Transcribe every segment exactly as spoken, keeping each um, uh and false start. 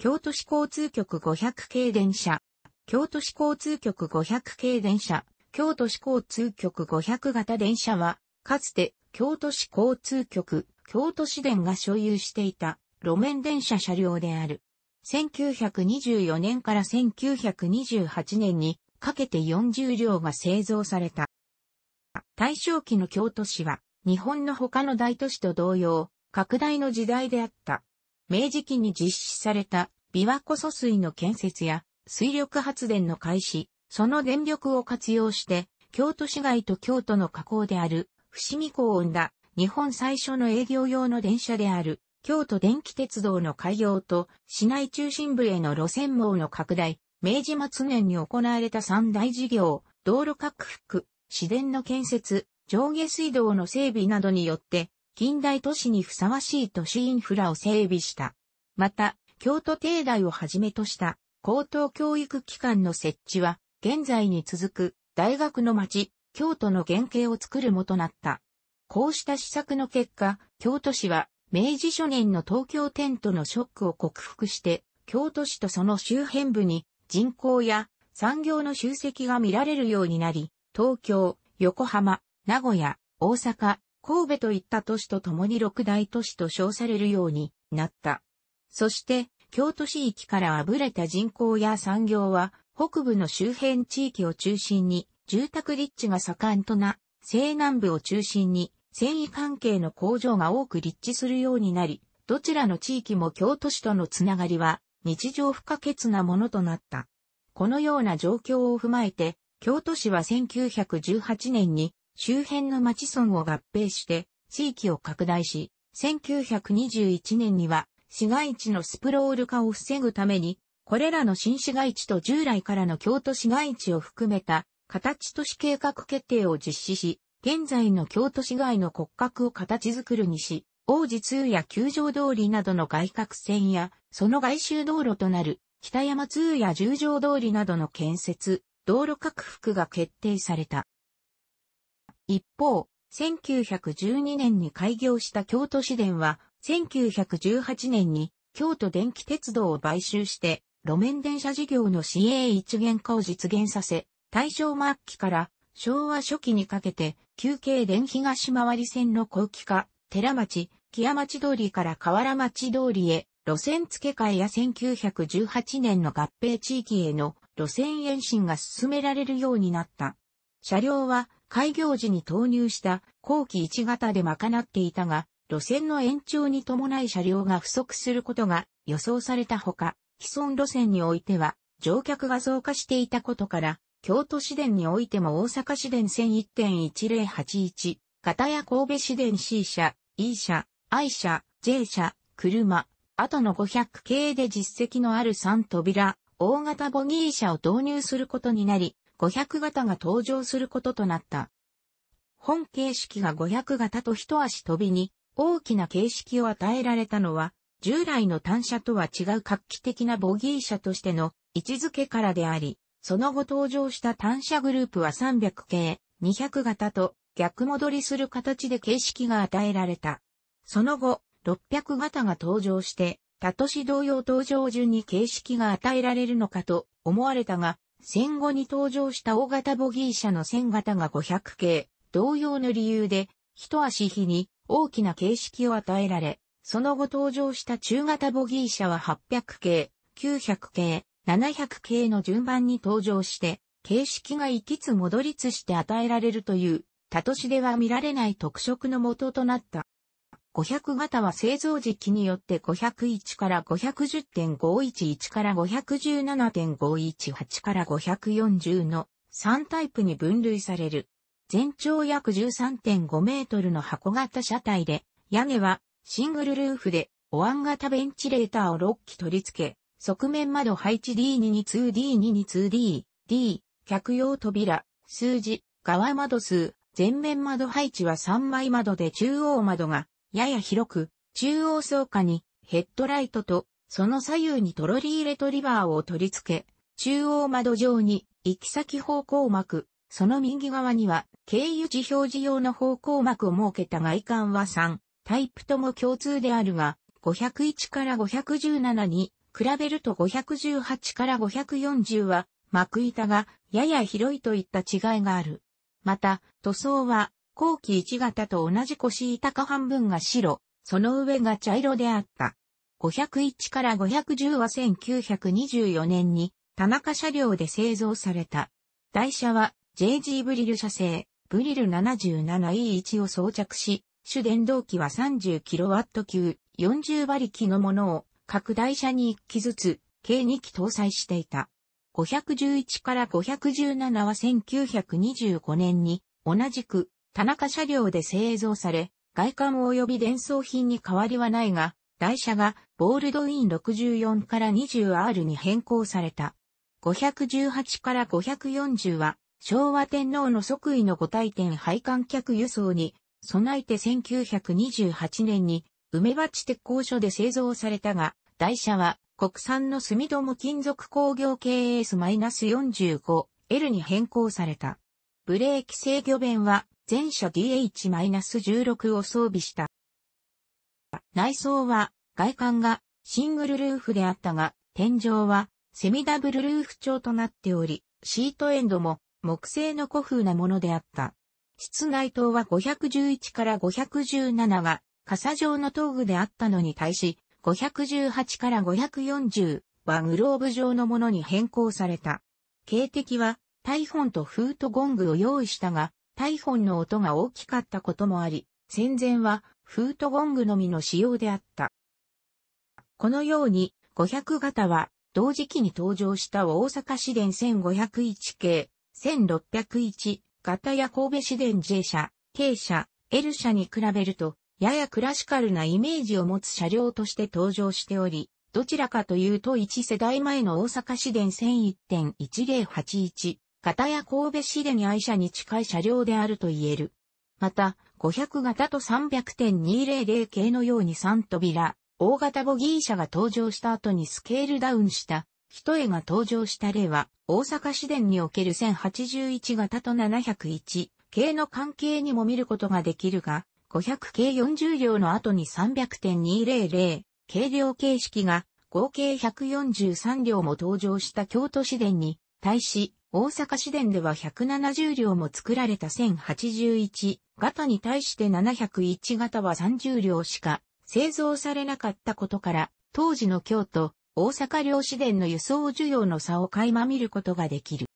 京都市交通局ごひゃく系電車、京都市交通局ごひゃく系電車、京都市交通局ごひゃく型電車は、かつて京都市交通局、京都市電が所有していた路面電車車両である。せんきゅうひゃくにじゅうよねんからせんきゅうひゃくにじゅうはちねんにかけてよんじゅう両が製造された。大正期の京都市は、日本の他の大都市と同様、拡大の時代であった。明治期に実施された琵琶湖疎水の建設や水力発電の開始、その電力を活用して、京都市街と京都の河口である伏見港を生んだ日本最初の営業用の電車である京都電気鉄道の開業と市内中心部への路線網の拡大、明治末年に行われた三大事業、道路拡幅、市電の建設、上下水道の整備などによって、近代都市にふさわしい都市インフラを整備した。また、京都帝大をはじめとした高等教育機関の設置は、現在に続く大学の街、京都の原型を作るもとなった。こうした施策の結果、京都市は、明治初年の東京テントのショックを克服して、京都市とその周辺部に人口や産業の集積が見られるようになり、東京、横浜、名古屋、大阪、神戸といった都市と共に六大都市と称されるようになった。そして、京都市域からあぶれた人口や産業は、北部の周辺地域を中心に、住宅立地が盛んとな、西南部を中心に、繊維関係の工場が多く立地するようになり、どちらの地域も京都市とのつながりは、日常不可欠なものとなった。このような状況を踏まえて、京都市はせんきゅうひゃくじゅうはちねんに、周辺の町村を合併して、地域を拡大し、せんきゅうひゃくにじゅういちねんには、市街地のスプロール化を防ぐために、これらの新市街地と従来からの京都市街地を含めた、形都市計画決定を実施し、現在の京都市街の骨格を形作るにし、王子通や球場通りなどの外郭線や、その外周道路となる、北山通や十条通りなどの建設、道路拡幅が決定された。一方、せんきゅうひゃくじゅうにねんに開業した京都市電は、せんきゅうひゃくじゅうはちねんに京都電気鉄道を買収して、路面電車事業の市営一元化を実現させ、大正末期から昭和初期にかけて、旧京電東回り線の後期化、寺町、木屋町通りから河原町通りへ、路線付け替えやせんきゅうひゃくじゅうはちねんの合併地域への路線延伸が進められるようになった。車両は、開業時に投入した後期いち型で賄っていたが、路線の延長に伴い車両が不足することが予想されたほか、既存路線においては乗客が増加していたことから、京都市電においても大阪市電線 いち いちまるはちいち 型や神戸市電 C 車、E 車、I 車、J 車、車、後のごひゃく系で実績のあるさん扉、大型ボギー車を導入することになり、ごひゃく型が登場することとなった。本形式がごひゃく型と一足飛びに大きな形式を与えられたのは、従来の単車とは違う画期的なボギー車としての位置づけからであり、その後登場した単車グループはさんびゃく系、にひゃく型と逆戻りする形で形式が与えられた。その後、ろっぴゃく型が登場して、他都市同様登場順に形式が与えられるのかと思われたが、戦後に登場した大型ボギー車のせん型がごひゃく系、同様の理由で、一足飛に大きな形式を与えられ、その後登場した中型ボギー車ははっぴゃく系、きゅうひゃく系、ななひゃく系の順番に登場して、形式が行きつ戻りつして与えられるという、他都市では見られない特色の元となった。ごひゃく型は製造時期によってごひゃくいちから ごひゃくじゅう てんごーいちいち から ごひゃくじゅうなな てんごーいちはち からごひゃくよんじゅうのさんタイプに分類される。全長約 じゅうさん てんご メートルの箱型車体で、屋根はシングルルーフでお椀型ベンチレーターをろっ基取り付け、側面窓配置 ディー にじゅうに ディー にじゅうに ディー、D、客用扉、数字、側窓数、前面窓配置はさんまい窓で中央窓が、やや広く、中央倉下にヘッドライトとその左右にトロリーレトリバーを取り付け、中央窓上に行き先方向幕、その右側には経由地表示用の方向幕を設けた外観はさんタイプとも共通であるが、ごひゃくいちからごひゃくじゅうななに比べるとごひゃくじゅうはちからごひゃくよんじゅうは、膜板がやや広いといった違いがある。また、塗装は後期いち型と同じ腰板下半分が白、その上が茶色であった。ごひゃくいちからごひゃくじゅうはせんきゅうひゃくにじゅうよねんに田中車両で製造された。台車は ジェージー ブリル社製、ブリル ななじゅうななイーワン を装着し、主電動機は さんじゅうキロワット 級よんじゅう馬力のものを各台車にいっきずつ、計にき搭載していた。ごひゃくじゅういちからごひゃくじゅうななはせんきゅうひゃくにじゅうごねんに同じく田中車両で製造され、外観及び伝装品に変わりはないが、台車がボールドインろくじゅうよんから にじゅうアール に変更された。ごひゃくじゅうはちからごひゃくよんじゅうは昭和天皇の即位のご退典配管客輸送に備えてせんきゅうひゃくにじゅうはちねんに梅鉢鉄工所で製造されたが、台車は国産の住友金属工業 ケーエスよんじゅうごエル に変更された。ブレーキ制御弁は全車 ディーエイチじゅうろく を装備した。内装は外観がシングルルーフであったが、天井はセミダブルルーフ調となっており、シートエンドも木製の古風なものであった。室内灯はごひゃくじゅういちからごひゃくじゅうななが傘状の灯具であったのに対し、ごひゃくじゅうはちからごひゃくよんじゅうはグローブ状のものに変更された。警笛はタイフォンとフートゴングを用意したが、タイフォンの音が大きかったこともあり、戦前はフートゴングのみの使用であった。このようにごひゃく型は同時期に登場した大阪市電せんごひゃくいち系、せんろっぴゃくいち型や神戸市電 ジェイ 車、K 車、L 車に比べると、ややクラシカルなイメージを持つ車両として登場しており、どちらかというといち世代前の大阪市電 せんいち いちまるはちいち 型や神戸市電愛車に近い車両であると言える。また、ごひゃく型と さんびゃく にひゃく 系のようにさん扉、大型ボギー車が登場した後にスケールダウンした、一重が登場した例は、大阪市電におけるせんはちじゅういち型とななひゃくいち系の関係にも見ることができるが、ごひゃく系よんじゅう両の後に さんびゃく にひゃく 計量形式が合計ひゃくよんじゅうさん両も登場した京都市電に対し大阪市電ではひゃくななじゅう両も作られたせんはちじゅういち型に対してななひゃくいち型はさんじゅう両しか製造されなかったことから当時の京都、大阪両市電の輸送需要の差を垣間見ることができる。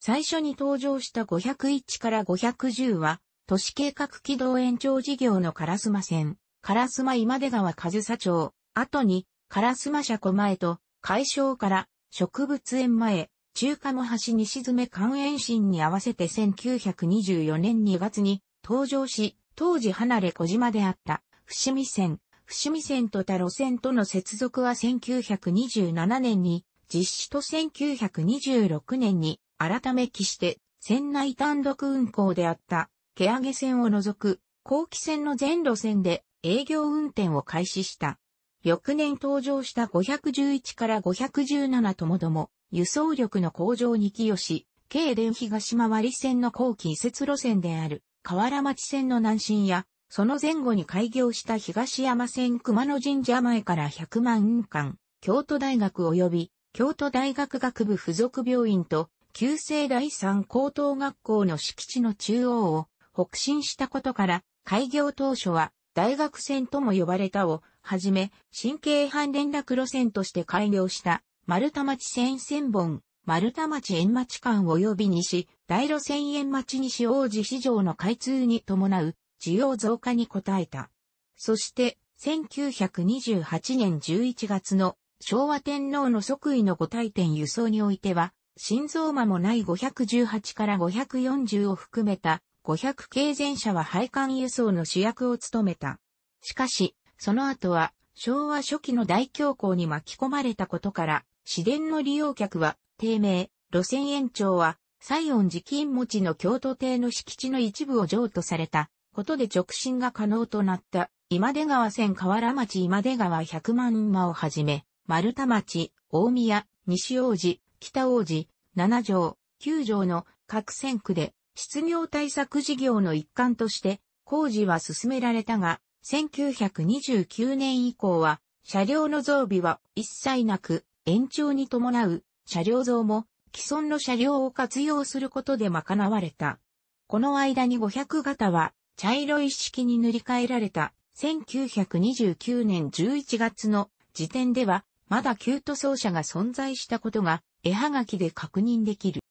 最初に登場したごひゃくいちからごひゃくじゅうは都市計画軌道延長事業の烏丸線、烏丸今出川上総町、後に烏丸車庫前と海昌から植物園前、中鴨橋西詰間延伸に合わせてせんきゅうひゃくにじゅうよねんにがつに登場し、当時離れ小島であった伏見線、伏見線と他路線との接続はせんきゅうひゃくにじゅうななねんに実施とせんきゅうひゃくにじゅうろくねんに改め期して線内単独運行であった。毛上線を除く、後期線の全路線で営業運転を開始した。翌年登場したごひゃくじゅういちからごひゃくじゅうななともども、輸送力の向上に寄与し、京電東回り線の後期移設路線である、河原町線の南進や、その前後に開業した東山線熊野神社前からひゃくまんかん、京都大学及び、京都大学学部附属病院と、旧制第三高等学校の敷地の中央を、北進したことから、開業当初は大学線とも呼ばれたをはじめ、新京阪連絡路線として開業した、丸太町線千本、丸太町円町間及び西、大路線円町西王子市場の開通に伴う、需要増加に応えた。そして、せんきゅうひゃくにじゅうはちねんじゅういちがつの昭和天皇の即位のご退典輸送においては、心臓間もないごひゃくじゅうはちからごひゃくよんじゅうを含めた、ごひゃく系全車は配管輸送の主役を務めた。しかし、その後は昭和初期の大恐慌に巻き込まれたことから、市電の利用客は、低迷、路線延長は、西園寺金持ちの京都邸の敷地の一部を譲渡されたことで直進が可能となった、今出川線河原町今出川百万馬をはじめ、丸太町、大宮、西王子、北王子、七条、九条の各線区で、失業対策事業の一環として工事は進められたが、せんきゅうひゃくにじゅうきゅうねん以降は車両の増備は一切なく、延長に伴う車両増も既存の車両を活用することで賄われた。この間にごひゃく形は茶色一式に塗り替えられたせんきゅうひゃくにじゅうきゅうねんじゅういちがつの時点ではまだ旧塗装車が存在したことが絵はがきで確認できる。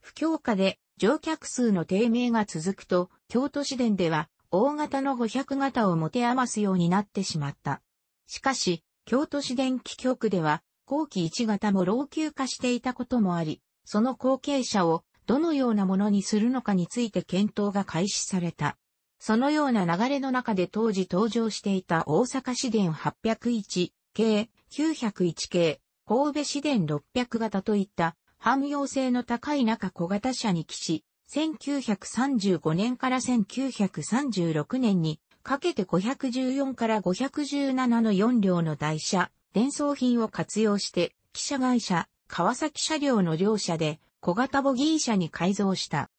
不況下で乗客数の低迷が続くと京都市電では大型のごひゃく形を持て余すようになってしまった。しかし京都市電気局では後期いち形も老朽化していたこともあり、その後継車をどのようなものにするのかについて検討が開始された。そのような流れの中で当時登場していた大阪市電はっぴゃくいち系、きゅうひゃくいち系、神戸市電ろっぴゃく形といった汎用性の高い中小型車に帰し、せんきゅうひゃくさんじゅうごねんからせんきゅうひゃくさんじゅうろくねんにかけてごひゃくじゅうよんからごひゃくじゅうななのよん両の台車、伝送品を活用して、汽車会社、川崎車両の両社で小型ボギー車に改造した。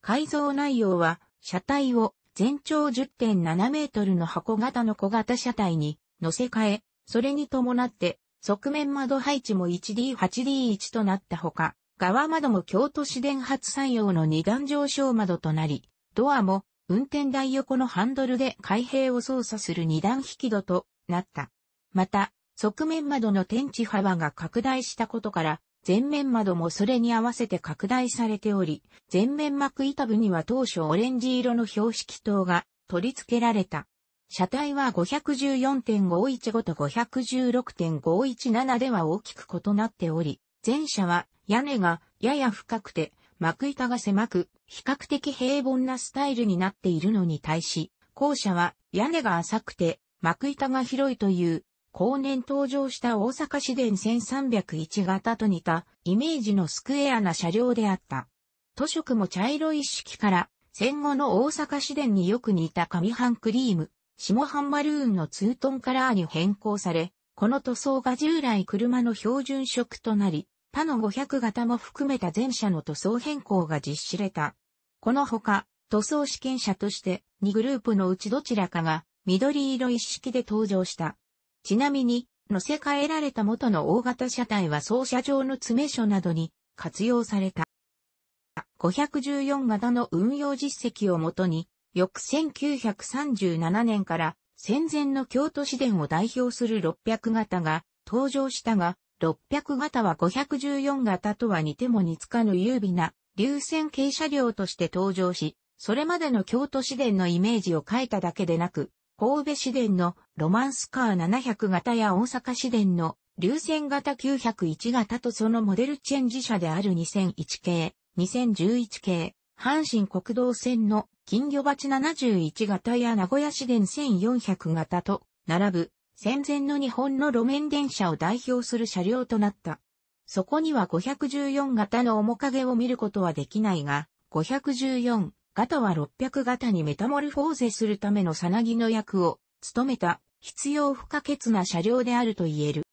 改造内容は、車体を全長 じゅってんなな メートルの箱型の小型車体に乗せ替え、それに伴って側面窓配置も いちディーはちディーいち となったほか、側窓も京都市電初採用のに段上昇窓となり、ドアも運転台横のハンドルで開閉を操作するに段引き戸となった。また、側面窓の天地幅が拡大したことから、前面窓もそれに合わせて拡大されており、前面幕板部には当初オレンジ色の標識灯が取り付けられた。車体は ごひゃくじゅうよんてんごいちご と ごひゃくじゅうろくてんごいちなな では大きく異なっており、前車は屋根がやや深くて、幕板が狭く、比較的平凡なスタイルになっているのに対し、後車は屋根が浅くて、幕板が広いという、後年登場した大阪市電せんさんびゃくいち形と似たイメージのスクエアな車両であった。塗色も茶色一式から戦後の大阪市電によく似た上半クリーム、下半マルーンのツートンカラーに変更され、この塗装が従来車の標準色となり、他のごひゃく形も含めた全車の塗装変更が実施された。このほか塗装試験車としてにグループのうちどちらかが緑色一式で登場した。ちなみに、乗せ替えられた元の大型車体は操車場の詰め所などに活用された。ごひゃくじゅうよん形の運用実績をもとに、翌せんきゅうひゃくさんじゅうななねんから戦前の京都市電を代表するろっぴゃく形が登場したが、ろっぴゃく形はごひゃくじゅうよん形とは似ても似つかぬ優美な流線形車両として登場し、それまでの京都市電のイメージを変えただけでなく、神戸市電のロマンスカーななひゃく形や大阪市電の流線型きゅうひゃくいち形とそのモデルチェンジ車であるにせんいち系、にせんじゅういち系、阪神国道線の金魚鉢ななじゅういち形や名古屋市電せんよんひゃく形と並ぶ戦前の日本の路面電車を代表する車両となった。そこにはごひゃくじゅうよん形の面影を見ることはできないが、ごひゃくじゅうよん形はろっぴゃく形にメタモルフォーゼするためのさなぎの役を務めた必要不可欠な車両であると言える。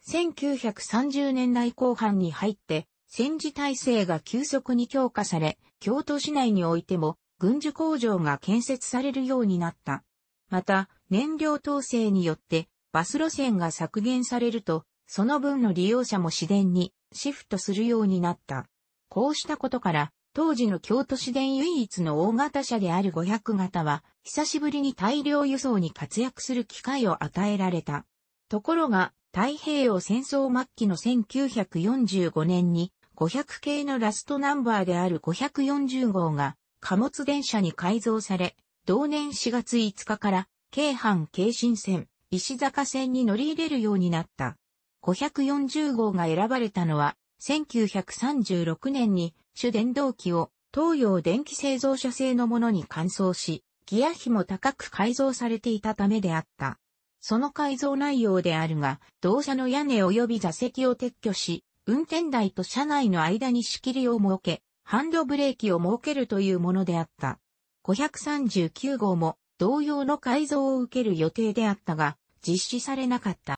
せんきゅうひゃくさんじゅうねんだいこう半に入って戦時体制が急速に強化され、京都市内においても軍需工場が建設されるようになった。また、燃料統制によってバス路線が削減されると、その分の利用者も市電にシフトするようになった。こうしたことから、当時の京都市電唯一の大型車であるごひゃく形は、久しぶりに大量輸送に活躍する機会を与えられた。ところが、太平洋戦争末期のせんきゅうひゃくよんじゅうごねんに、ごひゃく系のラストナンバーであるごひゃくよんじゅう号が、貨物電車に改造され、同年しがついつかから、京阪京神線、石坂線に乗り入れるようになった。ごひゃくよんじゅう号が選ばれたのは、せんきゅうひゃくさんじゅうろくねんに、主電動機を東洋電機製造社製のものに換装し、ギア比も高く改造されていたためであった。その改造内容であるが、同車の屋根及び座席を撤去し、運転台と車内の間に仕切りを設け、ハンドブレーキを設けるというものであった。ごひゃくさんじゅうきゅう号も同様の改造を受ける予定であったが、実施されなかった。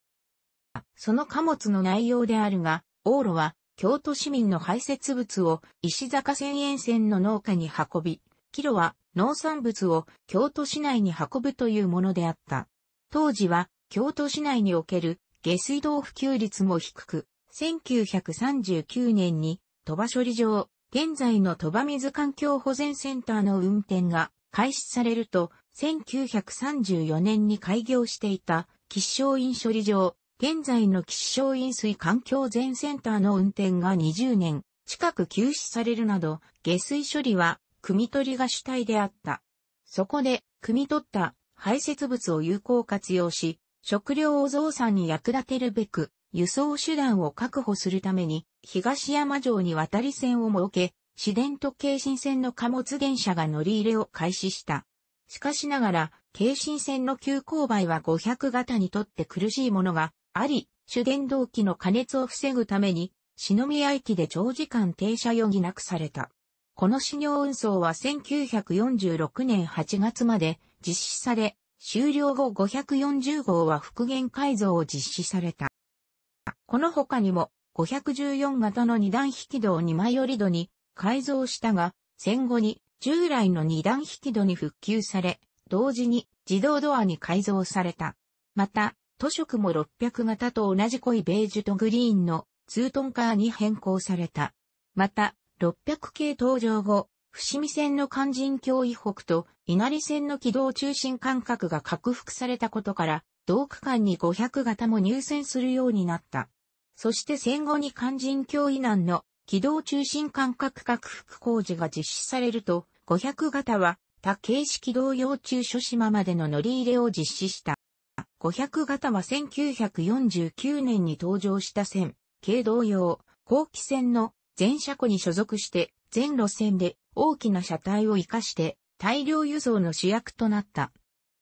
その貨物の内容であるが、往路は、京都市民の排泄物を石坂線沿線の農家に運び、帰路は農産物を京都市内に運ぶというものであった。当時は京都市内における下水道普及率も低く、せんきゅうひゃくさんじゅうきゅうねんに鳥羽処理場、現在の鳥羽水環境保全センターの運転が開始されると、せんきゅうひゃくさんじゅうよねんに開業していた吉祥院処理場、現在の吉祥院水環境全センターの運転がにじゅうねん近く休止されるなど、下水処理は汲取が主体であった。そこで、汲取った排泄物を有効活用し、食料を増産に役立てるべく、輸送手段を確保するために、東山城に渡り線を設け、市電と京浜線の貨物電車が乗り入れを開始した。しかしながら、京浜線の急勾配はごひゃく形にとって苦しいものがあり、主電動機の過熱を防ぐために、篠宮駅で長時間停車余儀なくされた。この試乗運送はせんきゅうひゃくよんじゅうろくねんはちがつまで実施され、終了後ごひゃくよんじゅう号は復元改造を実施された。この他にもごひゃくじゅうよん型のに段引き戸をに枚折り戸に改造したが、戦後に従来のに段引き戸に復旧され、同時に自動ドアに改造された。また、都色もろっぴゃく型と同じ濃いベージュとグリーンのツートンカーに変更された。また、ろっぴゃく系登場後、伏見線の勧進橋以北と稲荷線の軌道中心間隔が拡幅されたことから、同区間にごひゃく型も入線するようになった。そして戦後に勧進橋以南の軌道中心間隔拡幅工事が実施されると、ごひゃく型は他形式同様中諸島までの乗り入れを実施した。ごひゃく型はせんきゅうひゃくよんじゅうきゅうねんに登場した線、系同様、後期線の全車庫に所属して、全路線で大きな車体を生かして大量輸送の主役となった。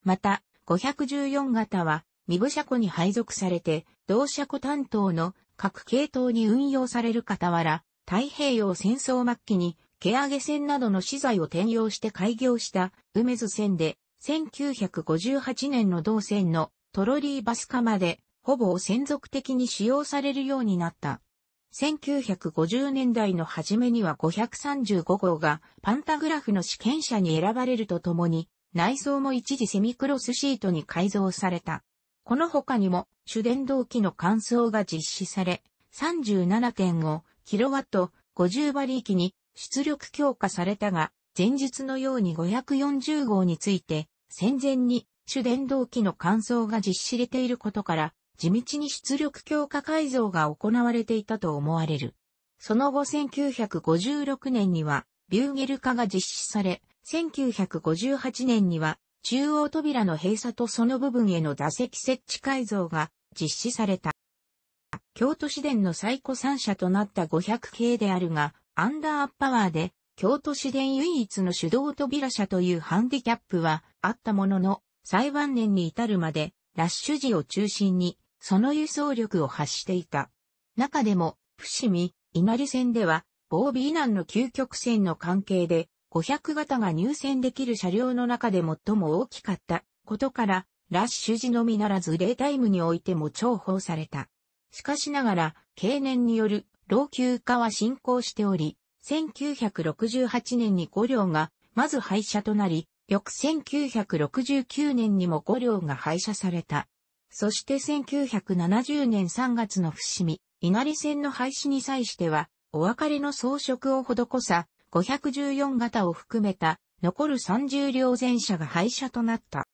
また、ごひゃくじゅうよん型は、身分車庫に配属されて、同車庫担当の各系統に運用される傍ら、太平洋戦争末期に、毛上げ線などの資材を転用して開業した梅津線で、せんきゅうひゃくごじゅうはちねんの同線のトロリーバス化まで、ほぼ専属的に使用されるようになった。せんきゅうひゃくごじゅうねんだいの初めにはごひゃくさんじゅうご号がパンタグラフの試験車に選ばれるとともに内装も一時セミクロスシートに改造された。この他にも主電動機の換装が実施され さんじゅうななてんごキロワット ごじゅう馬力に出力強化されたが前日のようにごひゃくよんじゅう号について戦前に主電動機の換装が実施されていることから地道に出力強化改造が行われていたと思われる。その後せんきゅうひゃくごじゅうろくねんにはビューゲル化が実施され、せんきゅうひゃくごじゅうはちねんには中央扉の閉鎖とその部分への座席設置改造が実施された。京都市電の最古参車となったごひゃく系であるが、アンダーパワーで京都市電唯一の手動扉車というハンディキャップはあったものの、最晩年に至るまでラッシュ時を中心に、その輸送力を発していた。中でも、伏見、稲荷線では、防備以南の究極線の関係で、ごひゃく型が入線できる車両の中で最も大きかったことから、ラッシュ時のみならずレータイムにおいても重宝された。しかしながら、経年による老朽化は進行しており、せんきゅうひゃくろくじゅうはちねんにご両が、まず廃車となり、翌せんきゅうひゃくろくじゅうきゅうねんにもご両が廃車された。そしてせんきゅうひゃくななじゅうねんさんがつの伏見、稲荷線の廃止に際しては、お別れの装飾を施さ、ごひゃくじゅうよん型を含めた、残るさんじゅう両全車が廃車となった。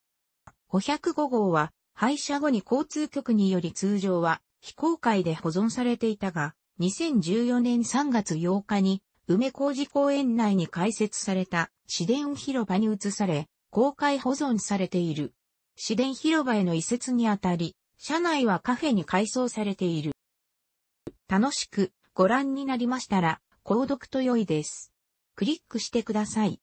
ごひゃくご号は、廃車後に交通局により通常は、非公開で保存されていたが、にせんじゅうよねんさんがつようかに、梅小路公園内に開設された、市電広場に移され、公開保存されている。市電広場への移設にあたり、車内はカフェに改装されている。楽しくご覧になりましたら、購読と良いです。クリックしてください。